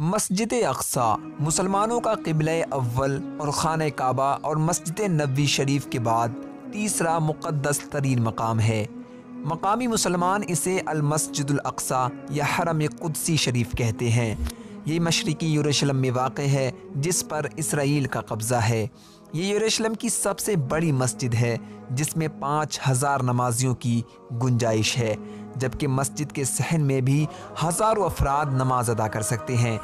मस्जिद अक्सा मुसलमानों का क़िबला अव्वल और खाना काबा और मस्जिद नबवी शरीफ के बाद तीसरा मुक़द्दस तरीन मकाम है। मकामी मुसलमान इसे अल मस्जिद अल अक्सा या हरम क़ुदसी शरीफ कहते हैं। ये मशरिकी यरूशलेम में वाक़ है जिस पर इसराइल का कब्ज़ा है। ये यरूशलेम की सबसे बड़ी मस्जिद है जिसमें 5000 नमाजियों की गुंजाइश है, जबकि मस्जिद के सहन में भी हज़ारों अफराद नमाज अदा कर सकते हैं।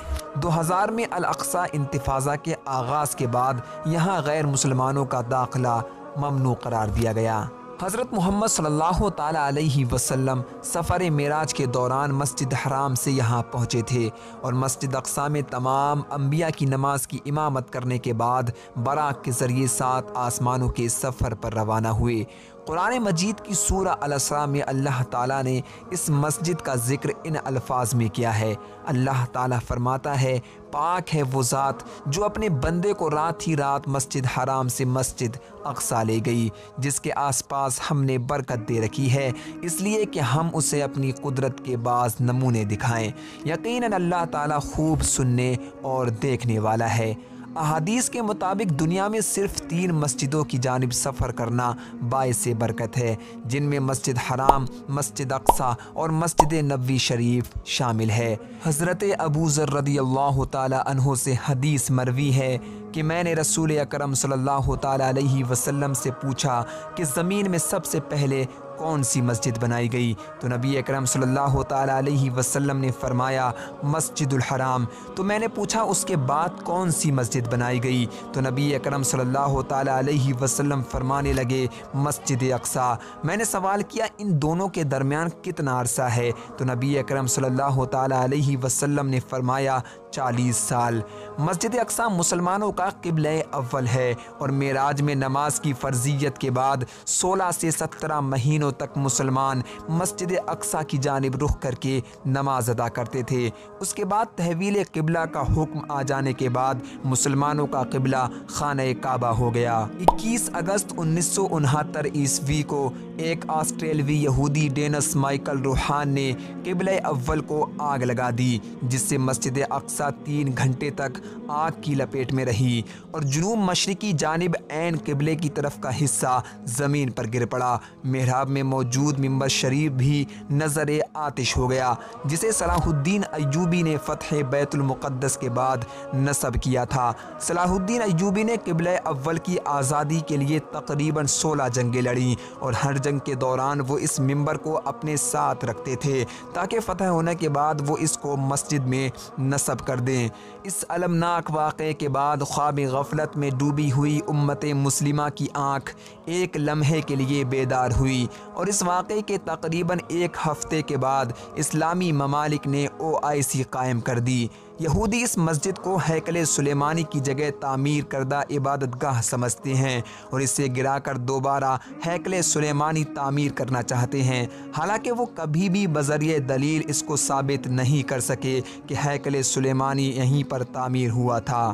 2000 में अल अक्सा इंतफाज़ा के आगाज़ के बाद यहाँ गैर मुसलमानों का दाखिला ममनू करार दिया गया। हज़रत मोहम्मद सल्लल्लाहु ताला अलैहि वसल्लम सफ़र मेराज के दौरान मस्जिद हराम से यहाँ पहुँचे थे और मस्जिद अक्सा में तमाम अम्बिया की नमाज की इमामत करने के बाद बराक के ज़रिए 7 आसमानों के सफ़र पर रवाना हुए। कुरान मजीद की सूरा अल-असरा में अल्लाह ताला ने इस मस्जिद का ज़िक्र इन अल्फाज में किया है। अल्लाह ताला फरमाता है, पाक है वो ज़ात जो अपने बंदे को रात ही रात मस्जिद हराम से मस्जिद अक्सा ले गई, जिसके आसपास हमने बरकत दे रखी है इसलिए कि हम उसे अपनी कुदरत के बाज़ नमूने दिखाएं। यकीनन अल्लाह ताला खूब सुनने और देखने वाला है। अहादीस के मुताबिक दुनिया में सिर्फ 3 मस्जिदों की जानिब सफ़र करना बायसे बरकत है, जिनमें मस्जिद हराम, मस्जिद अक्सा और मस्जिद नबवी शरीफ शामिल है। हज़रत अबू ज़र रदियल्लाहु ताला अन्हो से हदीस मरवी है कि मैंने रसूल अकरम सल्लल्लाहु ताला अलैहि वसल्लम से पूछा कि ज़मीन में सबसे पहले कौन सी मस्जिद बनाई गई, तो नबी अकरम सल्लल्लाहु ताला अलैहि वसल्लम ने फरमाया मस्जिदुल हराम। तो मैंने पूछा उसके बाद कौन सी मस्जिद बनाई गई, तो नबी अकरम सल्लल्लाहु ताला अलैहि वसल्लम फरमाने लगे मस्जिद अक्सा। मैंने सवाल किया इन दोनों के दरमियान कितना अरसा है, तो नबी अकरम सल्लल्लाहु ताला अलैहि वसल्लम ने फरमाया 40 साल। मस्जिद अक्सा मुसलमानों का क़िबला अव्वल है और मेराज में नमाज की फ़र्ज़ियत के बाद 16 से 17 महीनों तक मुसलमान मस्जिद अक्सा की जानिब रुख करके नमाज अदा करते थे। उसके बाद तहवील क़िबला का हुक्म आ जाने के बाद मुसलमानों का क़िबला खाना काबा हो गया। 21 अगस्त 1969 ईस्वी को एक ऑस्ट्रेलवी यहूदी डेनिस माइकल रोहान ने क़िबला अव्वल को आग लगा दी, जिससे मस्जिद अक्सा 3 घंटे तक आग की लपेट में रही और जुनूब मशरिकी जानिब ऐन क़िबले की तरफ का हिस्सा ज़मीन पर गिर पड़ा। मेहराब में मौजूद मिंबर शरीफ भी नज़र आतिश हो गया, जिसे सलाहुद्दीन अय्यूबी ने फ़तह बैतुल मुक़द्दस के बाद नस्ब किया था। सलाहुद्दीन अय्यूबी ने क़िबला अव्वल की आज़ादी के लिए तकरीबन 16 जंगें लड़ीं और हर जंग के दौरान वो इस मिंबर को अपने साथ रखते थे ताकि फ़तह होने के बाद वो इसको मस्जिद में नस्ब कर दें। इस अलमनाक वाक़े के बाद ख्वाब गफलत में डूबी हुई उम्मत मुस्लिमा की आँख एक लम्हे के लिए बेदार हुई और इस वाक़े के तकरीबन 1 हफ्ते के बाद इस्लामी ममालिक ने OIC कायम कर दी। यहूदी इस मस्जिद को हैकल ए सुलेमानी की जगह तामीर करदा इबादतगाह समझते हैं और इसे गिराकर दोबारा हैकल ए सुलेमानी तामीर करना चाहते हैं, हालांकि वो कभी भी बज़रिए दलील इसको साबित नहीं कर सके कि हैकल ए सुलेमानी यहीं पर तामीर हुआ था।